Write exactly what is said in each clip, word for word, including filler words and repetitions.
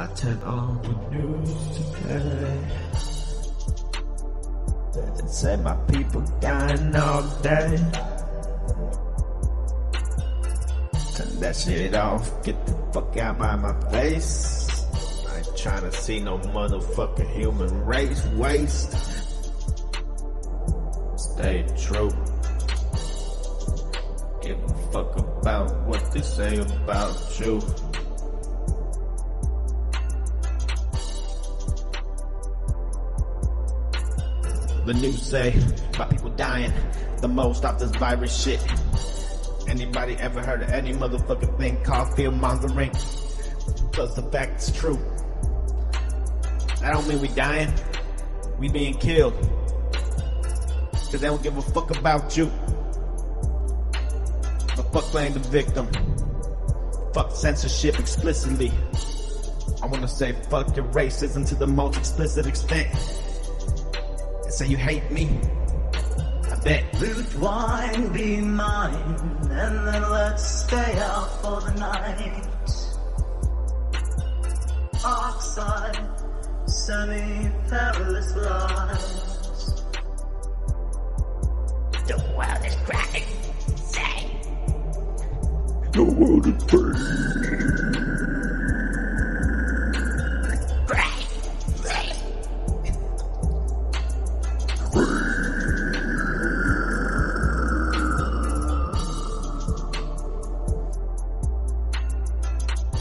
I turn on the news to play. They say my people dying all day. Turn that shit off, get the fuck out by my face. I ain't tryna see no motherfucking human race waste. Stay true. Give a fuck about what they say about you. The news say my people dying the most off this virus shit. Anybody ever heard of any motherfucking thing called fear mongering? Because the fact's true. That don't mean we dying. We being killed. Because they don't give a fuck about you. But fuck playing the victim. Fuck censorship explicitly. I wanna say fuck your racism to the most explicit extent. Say you hate me, I bet. Loot wine, be mine, and then let's stay out for the night. Oxide, semi-perilous lies. The world is cracking, say. The world is free.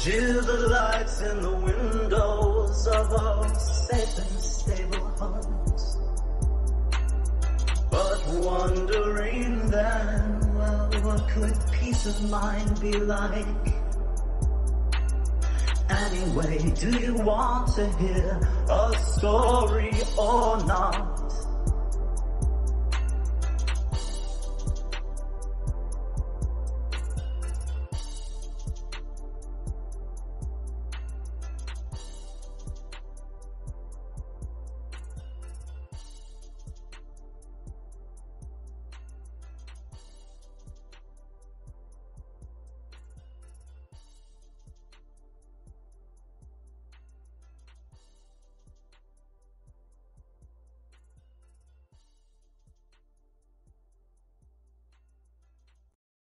Cheer the lights in the windows of our safe and stable homes, but wondering then, well, what could peace of mind be like? Anyway, do you want to hear a story or not?